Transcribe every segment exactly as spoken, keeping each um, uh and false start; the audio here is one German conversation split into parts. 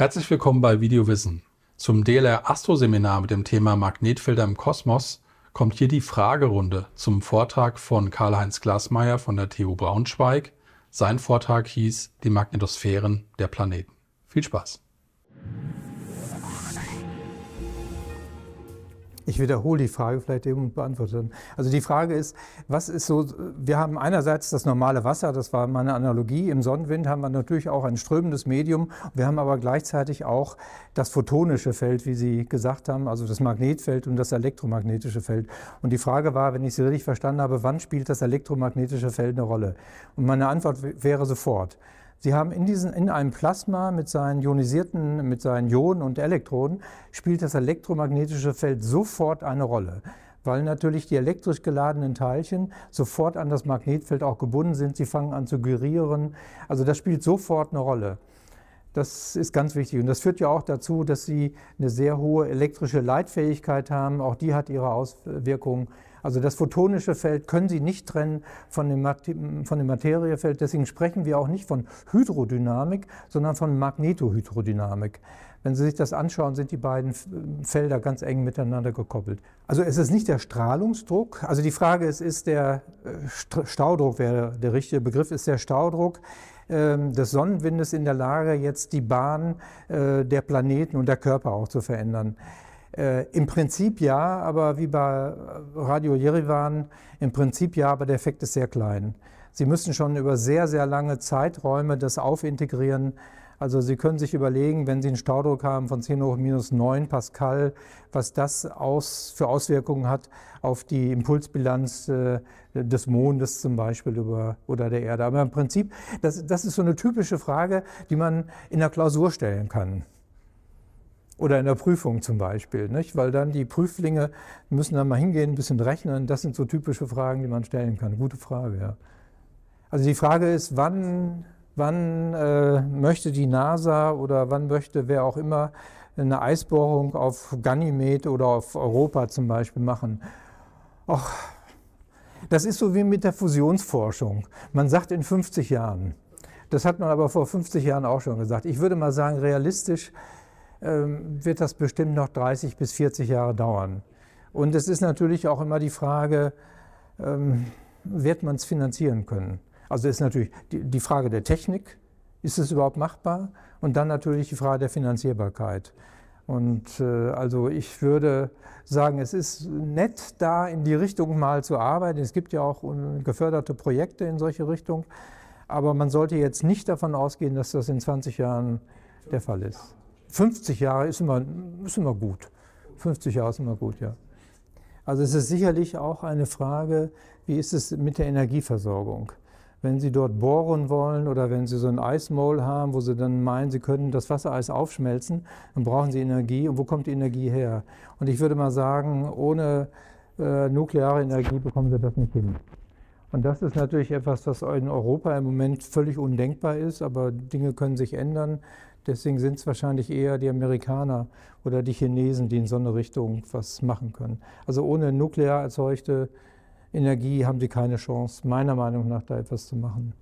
Herzlich willkommen bei Videowissen. Zum D L R Astro-Seminar mit dem Thema Magnetfelder im Kosmos kommt hier die Fragerunde zum Vortrag von Karl-Heinz Glaßmeier von der T U Braunschweig. Sein Vortrag hieß Die Magnetosphären der Planeten. Viel Spaß! Ich wiederhole die Frage vielleicht eben und beantworte dann. Also die Frage ist, was ist so, wir haben einerseits das normale Wasser, das war meine Analogie, im Sonnenwind haben wir natürlich auch ein strömendes Medium, wir haben aber gleichzeitig auch das photonische Feld, wie Sie gesagt haben, also das Magnetfeld und das elektromagnetische Feld. Und die Frage war, wenn ich Sie richtig verstanden habe, wann spielt das elektromagnetische Feld eine Rolle? Und meine Antwort wäre sofort. Sie haben in, diesen, in einem Plasma mit seinen ionisierten, mit seinen Ionen und Elektronen, spielt das elektromagnetische Feld sofort eine Rolle, weil natürlich die elektrisch geladenen Teilchen sofort an das Magnetfeld auch gebunden sind, sie fangen an zu gyrieren, also das spielt sofort eine Rolle. Das ist ganz wichtig und das führt ja auch dazu, dass Sie eine sehr hohe elektrische Leitfähigkeit haben, auch die hat ihre Auswirkungen. Also das photonische Feld können Sie nicht trennen von dem, Mat von dem Materiefeld, deswegen sprechen wir auch nicht von Hydrodynamik, sondern von Magnetohydrodynamik. Wenn Sie sich das anschauen, sind die beiden Felder ganz eng miteinander gekoppelt. Also es ist nicht der Strahlungsdruck, also die Frage ist, ist der Staudruck, wäre der richtige Begriff, ist der Staudruck des Sonnenwindes in der Lage, jetzt die Bahn der Planeten und der Körper auch zu verändern. Äh, Im Prinzip ja, aber wie bei Radio Yerevan, im Prinzip ja, aber der Effekt ist sehr klein. Sie müssen schon über sehr, sehr lange Zeiträume das aufintegrieren. Also Sie können sich überlegen, wenn Sie einen Staudruck haben von zehn hoch minus neun Pascal, was das aus, für Auswirkungen hat auf die Impulsbilanz äh, des Mondes zum Beispiel über, oder der Erde. Aber im Prinzip, das, das ist so eine typische Frage, die man in der Klausur stellen kann. Oder in der Prüfung zum Beispiel, nicht? Weil dann die Prüflinge müssen dann mal hingehen, ein bisschen rechnen. Das sind so typische Fragen, die man stellen kann. Gute Frage, ja. Also die Frage ist, wann, wann äh, möchte die NASA oder wann möchte wer auch immer eine Eisbohrung auf Ganymed oder auf Europa zum Beispiel machen? Och, das ist so wie mit der Fusionsforschung. Man sagt in fünfzig Jahren. Das hat man aber vor fünfzig Jahren auch schon gesagt. Ich würde mal sagen, realistisch wird das bestimmt noch dreißig bis vierzig Jahre dauern. Und es ist natürlich auch immer die Frage, ähm, wird man es finanzieren können? Also ist natürlich die, die Frage der Technik, ist es überhaupt machbar? Und dann natürlich die Frage der Finanzierbarkeit. Und äh, also ich würde sagen, es ist nett, da in die Richtung mal zu arbeiten. Es gibt ja auch geförderte Projekte in solche Richtung. Aber man sollte jetzt nicht davon ausgehen, dass das in zwanzig Jahren der Fall ist. fünfzig Jahre ist immer, ist immer gut. fünfzig Jahre ist immer gut, ja. Also es ist sicherlich auch eine Frage, wie ist es mit der Energieversorgung? Wenn Sie dort bohren wollen oder wenn Sie so ein Eismaul haben, wo Sie dann meinen, Sie können das Wassereis aufschmelzen, dann brauchen Sie Energie. Und wo kommt die Energie her? Und ich würde mal sagen, ohne äh, nukleare Energie bekommen Sie das nicht hin. Und das ist natürlich etwas, was in Europa im Moment völlig undenkbar ist, aber Dinge können sich ändern. Deswegen sind es wahrscheinlich eher die Amerikaner oder die Chinesen, die in so eine Richtung was machen können. Also ohne nuklear erzeugte Energie haben sie keine Chance, meiner Meinung nach, da etwas zu machen.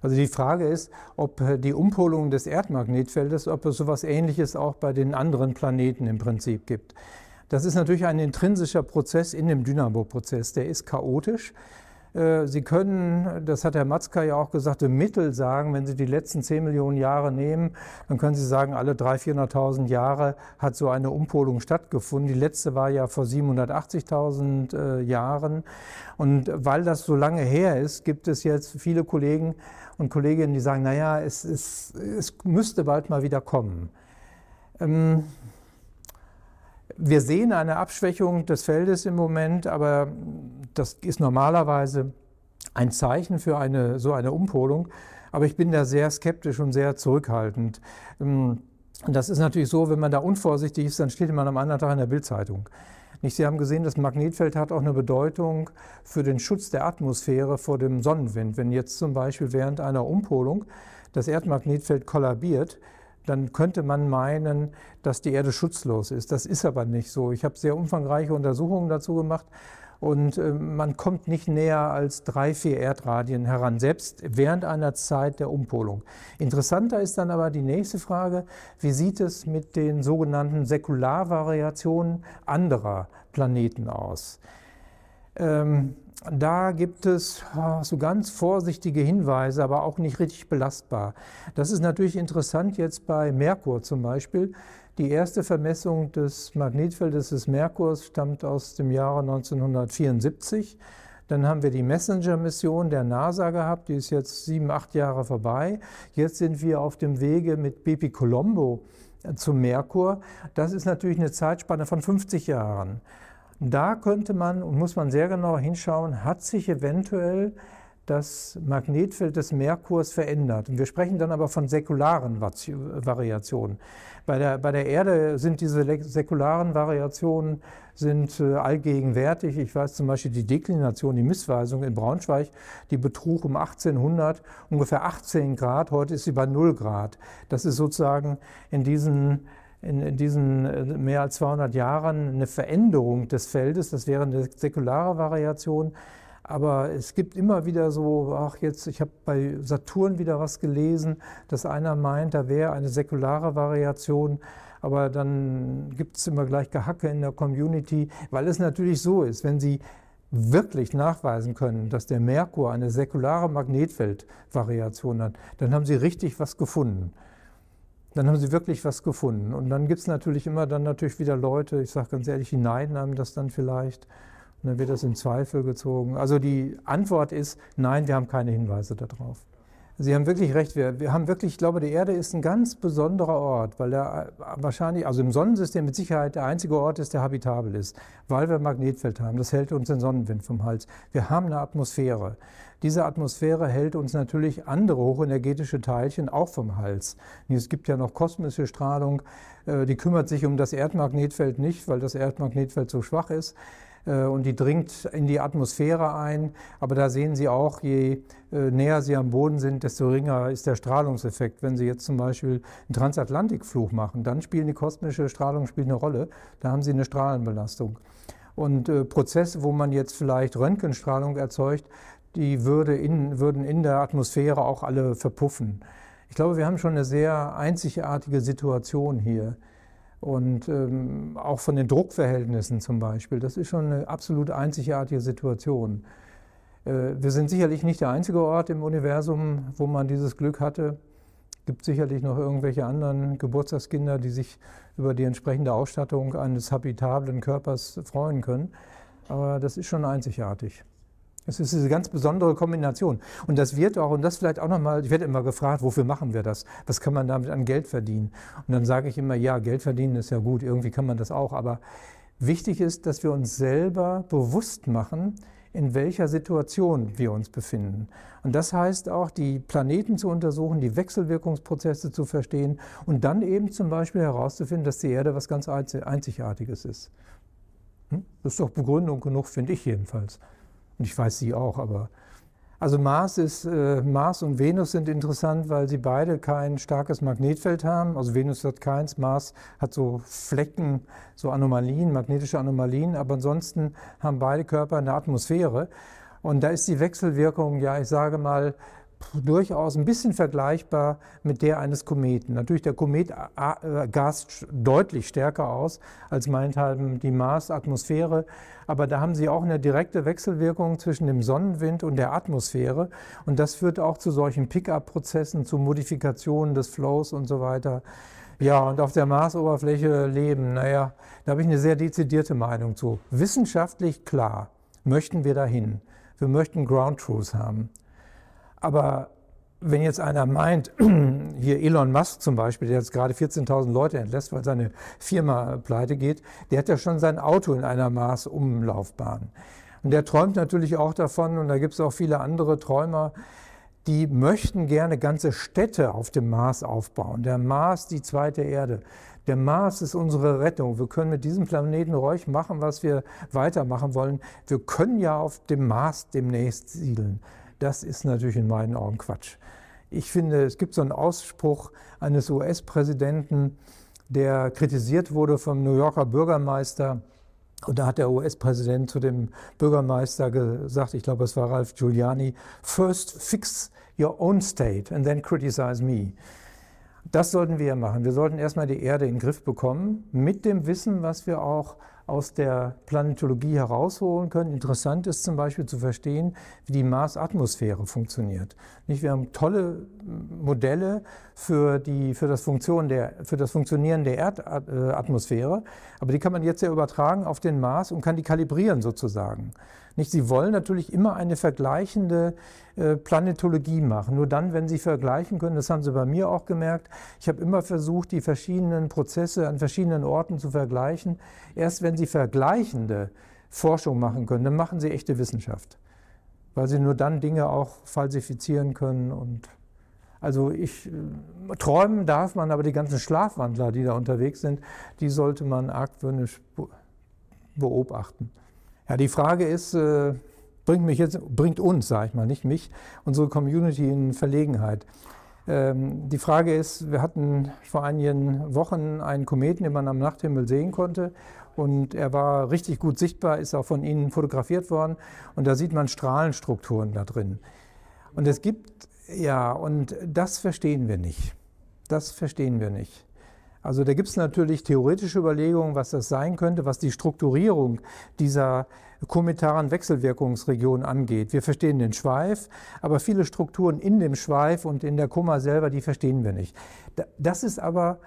Also die Frage ist, ob die Umpolung des Erdmagnetfeldes, ob es so etwas Ähnliches auch bei den anderen Planeten im Prinzip gibt. Das ist natürlich ein intrinsischer Prozess in dem Dynamo-Prozess, der ist chaotisch. Sie können, das hat Herr Matzka ja auch gesagt, im Mittel sagen, wenn Sie die letzten zehn Millionen Jahre nehmen, dann können Sie sagen, alle dreihunderttausend, vierhunderttausend Jahre hat so eine Umpolung stattgefunden. Die letzte war ja vor siebenhundertachtzigtausend äh, Jahren. Und weil das so lange her ist, gibt es jetzt viele Kollegen und Kolleginnen, die sagen, naja, es, es, es müsste bald mal wieder kommen. Ähm, Wir sehen eine Abschwächung des Feldes im Moment, aber das ist normalerweise ein Zeichen für eine, so eine Umpolung. Aber ich bin da sehr skeptisch und sehr zurückhaltend. Das ist natürlich so, wenn man da unvorsichtig ist, dann steht man am anderen Tag in der Bildzeitung. Sie haben gesehen, das Magnetfeld hat auch eine Bedeutung für den Schutz der Atmosphäre vor dem Sonnenwind. Wenn jetzt zum Beispiel während einer Umpolung das Erdmagnetfeld kollabiert, dann könnte man meinen, dass die Erde schutzlos ist. Das ist aber nicht so. Ich habe sehr umfangreiche Untersuchungen dazu gemacht Und man kommt nicht näher als drei, vier Erdradien heran, selbst während einer Zeit der Umpolung. Interessanter ist dann aber die nächste Frage, wie sieht es mit den sogenannten Säkularvariationen anderer Planeten aus? Ähm, da gibt es so ganz vorsichtige Hinweise, aber auch nicht richtig belastbar. Das ist natürlich interessant jetzt bei Merkur zum Beispiel. Die erste Vermessung des Magnetfeldes des Merkurs stammt aus dem Jahre neunzehnhundertvierundsiebzig. Dann haben wir die Messenger-Mission der NASA gehabt, die ist jetzt sieben, acht Jahre vorbei. Jetzt sind wir auf dem Wege mit BepiColombo zum Merkur. Das ist natürlich eine Zeitspanne von fünfzig Jahren. Da könnte man und muss man sehr genau hinschauen, hat sich eventuell das Magnetfeld des Merkurs verändert. Und wir sprechen dann aber von säkularen Variationen. Bei der, bei der Erde sind diese säkularen Variationen sind allgegenwärtig. Ich weiß zum Beispiel die Deklination, die Missweisung in Braunschweig, die betrug um achtzehnhundert ungefähr achtzehn Grad, heute ist sie bei null Grad. Das ist sozusagen in diesen in diesen mehr als zweihundert Jahren eine Veränderung des Feldes, das wäre eine säkulare Variation. Aber es gibt immer wieder so, ach jetzt, ich habe bei Saturn wieder was gelesen, dass einer meint, da wäre eine säkulare Variation, aber dann gibt es immer gleich Gehacke in der Community, weil es natürlich so ist, wenn Sie wirklich nachweisen können, dass der Merkur eine säkulare Magnetfeldvariation hat, dann haben Sie richtig was gefunden. Dann haben sie wirklich was gefunden. Und dann gibt es natürlich immer dann natürlich wieder Leute, ich sage ganz ehrlich, die neiden einem das dann vielleicht. Und dann wird das in Zweifel gezogen. Also die Antwort ist, nein, wir haben keine Hinweise darauf. Sie haben wirklich recht, wir, wir haben wirklich, ich glaube, die Erde ist ein ganz besonderer Ort, weil er wahrscheinlich, also im Sonnensystem mit Sicherheit der einzige Ort ist, der habitabel ist, weil wir ein Magnetfeld haben. Das hält uns den Sonnenwind vom Hals. Wir haben eine Atmosphäre. Diese Atmosphäre hält uns natürlich andere hochenergetische Teilchen auch vom Hals. Es gibt ja noch kosmische Strahlung, die kümmert sich um das Erdmagnetfeld nicht, weil das Erdmagnetfeld so schwach ist. Und die dringt in die Atmosphäre ein. Aber da sehen Sie auch, je näher Sie am Boden sind, desto geringer ist der Strahlungseffekt. Wenn Sie jetzt zum Beispiel einen Transatlantikflug machen, dann spielt die kosmische Strahlung spielt eine Rolle. Da haben Sie eine Strahlenbelastung. Und Prozesse, wo man jetzt vielleicht Röntgenstrahlung erzeugt, die würde in, würden in der Atmosphäre auch alle verpuffen. Ich glaube, wir haben schon eine sehr einzigartige Situation hier. Und ähm, auch von den Druckverhältnissen zum Beispiel, das ist schon eine absolut einzigartige Situation. Äh, wir sind sicherlich nicht der einzige Ort im Universum, wo man dieses Glück hatte. Es gibt sicherlich noch irgendwelche anderen Geburtstagskinder, die sich über die entsprechende Ausstattung eines habitablen Körpers freuen können. Aber das ist schon einzigartig. Es ist diese ganz besondere Kombination. Und das wird auch, und das vielleicht auch nochmal, ich werde immer gefragt, wofür machen wir das? Was kann man damit an Geld verdienen? Und dann sage ich immer, ja, Geld verdienen ist ja gut, irgendwie kann man das auch. Aber wichtig ist, dass wir uns selber bewusst machen, in welcher Situation wir uns befinden. Und das heißt auch, die Planeten zu untersuchen, die Wechselwirkungsprozesse zu verstehen und dann eben zum Beispiel herauszufinden, dass die Erde was ganz Einzigartiges ist. Hm? Das ist doch Begründung genug, finde ich jedenfalls. Und ich weiß sie auch, aber... Also Mars, ist, äh, Mars und Venus sind interessant, weil sie beide kein starkes Magnetfeld haben. Also Venus hat keins, Mars hat so Flecken, so Anomalien, magnetische Anomalien. Aber ansonsten haben beide Körper eine Atmosphäre. Und da ist die Wechselwirkung, ja, ich sage mal, durchaus ein bisschen vergleichbar mit der eines Kometen. Natürlich, der Komet gast deutlich stärker aus als meinethalben die Marsatmosphäre, aber da haben Sie auch eine direkte Wechselwirkung zwischen dem Sonnenwind und der Atmosphäre und das führt auch zu solchen Pick-up-Prozessen, zu Modifikationen des Flows und so weiter. Ja, und auf der Marsoberfläche leben, naja, da habe ich eine sehr dezidierte Meinung zu. Wissenschaftlich klar möchten wir dahin. Wir möchten Ground Truth haben. Aber wenn jetzt einer meint, hier Elon Musk zum Beispiel, der jetzt gerade vierzehntausend Leute entlässt, weil seine Firma pleite geht, der hat ja schon sein Auto in einer Mars-Umlaufbahn. Und der träumt natürlich auch davon, und da gibt es auch viele andere Träumer, die möchten gerne ganze Städte auf dem Mars aufbauen. Der Mars, die zweite Erde. Der Mars ist unsere Rettung. Wir können mit diesem Planeten ruhig machen, was wir weitermachen wollen. Wir können ja auf dem Mars demnächst siedeln. Das ist natürlich in meinen Augen Quatsch. Ich finde, es gibt so einen Ausspruch eines U S-Präsidenten, der kritisiert wurde vom New Yorker Bürgermeister, Und da hat der U S-Präsident zu dem Bürgermeister gesagt, ich glaube, es war Ralf Giuliani, first fix your own state and then criticize me. Das sollten wir machen. Wir sollten erstmal die Erde in den Griff bekommen, mit dem Wissen, was wir auch aus der Planetologie herausholen können. Interessant ist zum Beispiel zu verstehen, wie die Marsatmosphäre funktioniert. Wir haben tolle Modelle für, die, für, das Funktion der, für das Funktionieren der Erdatmosphäre, aber die kann man jetzt ja übertragen auf den Mars und kann die kalibrieren sozusagen. Sie wollen natürlich immer eine vergleichende Planetologie machen, nur dann, wenn Sie vergleichen können, das haben Sie bei mir auch gemerkt, ich habe immer versucht, die verschiedenen Prozesse an verschiedenen Orten zu vergleichen. Erst wenn Sie vergleichende Forschung machen können, dann machen Sie echte Wissenschaft, weil Sie nur dann Dinge auch falsifizieren können. Und also ich, träumen darf man, aber die ganzen Schlafwandler, die da unterwegs sind, die sollte man argwöhnisch beobachten. Ja, die Frage ist, bringt mich jetzt, bringt uns, sage ich mal, nicht mich, unsere Community in Verlegenheit. Die Frage ist, wir hatten vor einigen Wochen einen Kometen, den man am Nachthimmel sehen konnte, und er war richtig gut sichtbar, ist auch von Ihnen fotografiert worden, und da sieht man Strahlenstrukturen da drin. Und es gibt, ja, und das verstehen wir nicht. Das verstehen wir nicht. Also da gibt es natürlich theoretische Überlegungen, was das sein könnte, was die Strukturierung dieser kometaren Wechselwirkungsregion angeht. Wir verstehen den Schweif, aber viele Strukturen in dem Schweif und in der Koma selber, die verstehen wir nicht. Das ist aber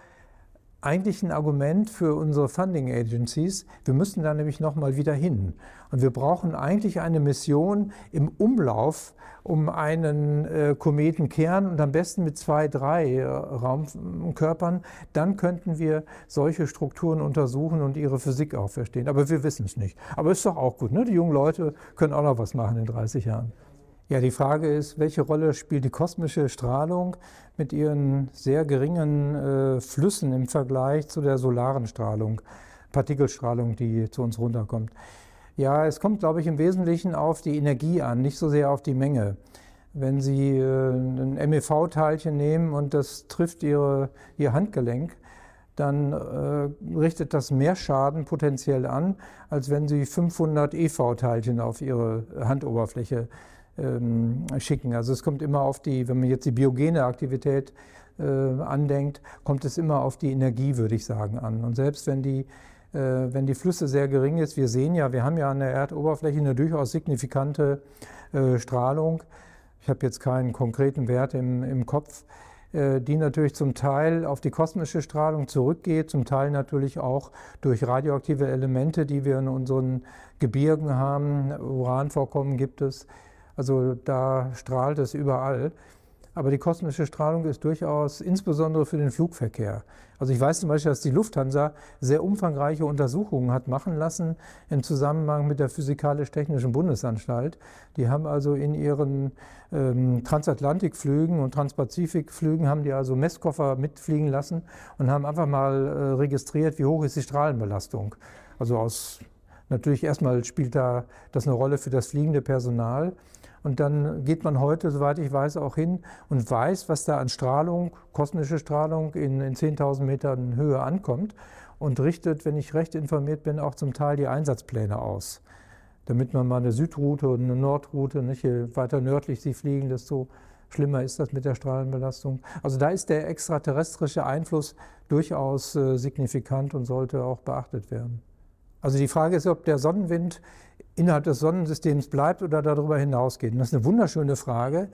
eigentlich ein Argument für unsere Funding Agencies. Wir müssen da nämlich nochmal wieder hin. Und wir brauchen eigentlich eine Mission im Umlauf um einen äh, Kometenkern und am besten mit zwei, drei äh, Raumkörpern. Dann könnten wir solche Strukturen untersuchen und ihre Physik auch verstehen. Aber wir wissen es nicht. Aber ist doch auch gut, ne? Die jungen Leute können auch noch was machen in dreißig Jahren. Ja, die Frage ist, welche Rolle spielt die kosmische Strahlung mit ihren sehr geringen äh, Flüssen im Vergleich zu der solaren Strahlung, Partikelstrahlung, die zu uns runterkommt? Ja, es kommt, glaube ich, im Wesentlichen auf die Energie an, nicht so sehr auf die Menge. Wenn Sie äh, ein M E V-Teilchen nehmen und das trifft Ihre, Ihr Handgelenk, dann äh, richtet das mehr Schaden potenziell an, als wenn Sie fünfhundert E V-Teilchen auf Ihre Handoberfläche schicken. Also es kommt immer auf die, wenn man jetzt die biogene Aktivität äh, andenkt, kommt es immer auf die Energie, würde ich sagen, an. Und selbst wenn die, äh, wenn die Flüsse sehr gering ist, wir sehen ja, wir haben ja an der Erdoberfläche eine durchaus signifikante äh, Strahlung. Ich habe jetzt keinen konkreten Wert im, im Kopf, äh, die natürlich zum Teil auf die kosmische Strahlung zurückgeht, zum Teil natürlich auch durch radioaktive Elemente, die wir in unseren Gebirgen haben. Uranvorkommen gibt es. Also da strahlt es überall. Aber die kosmische Strahlung ist durchaus insbesondere für den Flugverkehr. Also ich weiß zum Beispiel, dass die Lufthansa sehr umfangreiche Untersuchungen hat machen lassen im Zusammenhang mit der Physikalisch-Technischen Bundesanstalt. Die haben also in ihren ähm, Transatlantikflügen und Transpazifikflügen haben die also Messkoffer mitfliegen lassen und haben einfach mal äh, registriert, wie hoch ist die Strahlenbelastung. Also aus, natürlich erstmal spielt da das eine Rolle für das fliegende Personal. Und dann geht man heute, soweit ich weiß, auch hin und weiß, was da an Strahlung, kosmische Strahlung in, in zehntausend Metern Höhe ankommt und richtet, wenn ich recht informiert bin, auch zum Teil die Einsatzpläne aus, damit man mal eine Südroute und eine Nordroute, nicht? Je weiter nördlich sie fliegen, desto schlimmer ist das mit der Strahlenbelastung. Also da ist der extraterrestrische Einfluss durchaus äh, signifikant und sollte auch beachtet werden. Also die Frage ist, ob der Sonnenwind innerhalb des Sonnensystems bleibt oder darüber hinausgeht. Und das ist eine wunderschöne Frage,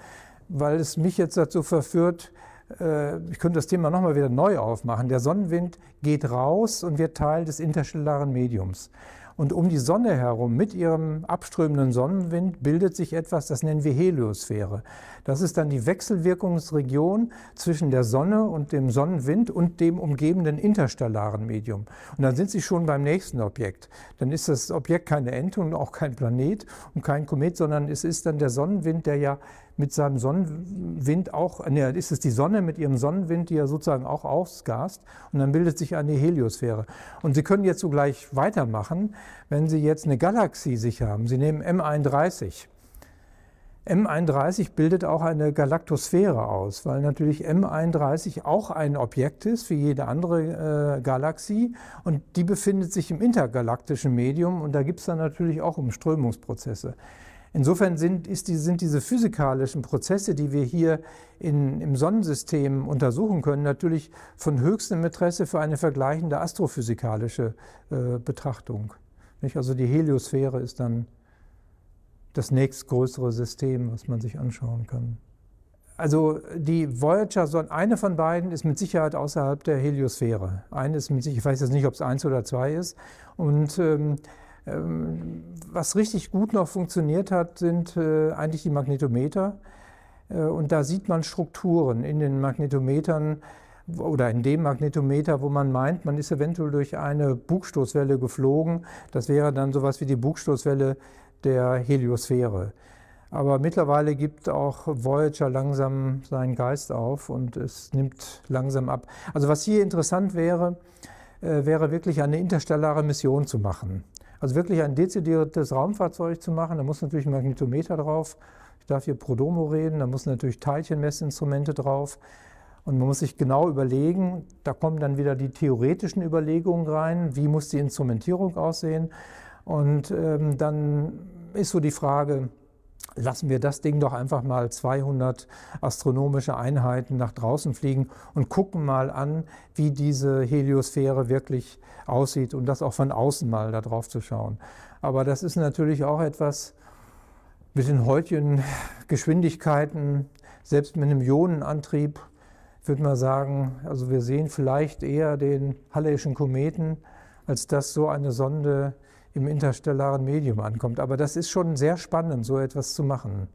weil es mich jetzt dazu verführt, äh, ich könnte das Thema nochmal wieder neu aufmachen. Der Sonnenwind geht raus und wird Teil des interstellaren Mediums. Und um die Sonne herum, mit ihrem abströmenden Sonnenwind, bildet sich etwas, das nennen wir Heliosphäre. Das ist dann die Wechselwirkungsregion zwischen der Sonne und dem Sonnenwind und dem umgebenden interstellaren Medium. Und dann sind Sie schon beim nächsten Objekt. Dann ist das Objekt keine Ente und auch kein Planet und kein Komet, sondern es ist dann der Sonnenwind, der ja mit seinem Sonnenwind auch, ne, ist es die Sonne mit ihrem Sonnenwind, die ja sozusagen auch ausgast, und dann bildet sich eine Heliosphäre. Und Sie können jetzt sogleich weitermachen, wenn Sie jetzt eine Galaxie sich haben. Sie nehmen M einunddreißig. M einunddreißig bildet auch eine Galaktosphäre aus, weil natürlich M einunddreißig auch ein Objekt ist wie jede andere äh, Galaxie und die befindet sich im intergalaktischen Medium und da gibt es dann natürlich auch Umströmungsprozesse. Insofern sind, ist die, sind diese physikalischen Prozesse, die wir hier in, im Sonnensystem untersuchen können, natürlich von höchstem Interesse für eine vergleichende astrophysikalische äh, Betrachtung. Nicht? Also die Heliosphäre ist dann das nächstgrößere System, was man sich anschauen kann. Also die Voyager, eine von beiden ist mit Sicherheit außerhalb der Heliosphäre. Eine ist mit Sicherheit, ich weiß jetzt nicht, ob es eins oder zwei ist. Und ähm, ähm, was richtig gut noch funktioniert hat, sind äh, eigentlich die Magnetometer. Äh, und da sieht man Strukturen in den Magnetometern oder in dem Magnetometer, wo man meint, man ist eventuell durch eine Bugstoßwelle geflogen. Das wäre dann sowas wie die Bugstoßwelle der Heliosphäre. Aber mittlerweile gibt auch Voyager langsam seinen Geist auf und es nimmt langsam ab. Also was hier interessant wäre, äh, wäre wirklich eine interstellare Mission zu machen. Also wirklich ein dezidiertes Raumfahrzeug zu machen. Da muss natürlich ein Magnetometer drauf. Ich darf hier pro domo reden. Da müssen natürlich Teilchenmessinstrumente drauf. Und man muss sich genau überlegen, da kommen dann wieder die theoretischen Überlegungen rein. Wie muss die Instrumentierung aussehen? Und ähm, dann ist so die Frage, lassen wir das Ding doch einfach mal zweihundert astronomische Einheiten nach draußen fliegen und gucken mal an, wie diese Heliosphäre wirklich aussieht und das auch von außen mal da drauf zu schauen. Aber das ist natürlich auch etwas mit den heutigen Geschwindigkeiten, selbst mit einem Ionenantrieb, würde man sagen, also wir sehen vielleicht eher den Halleischen Kometen, als dass so eine Sonde im interstellaren Medium ankommt. Aber das ist schon sehr spannend, so etwas zu machen.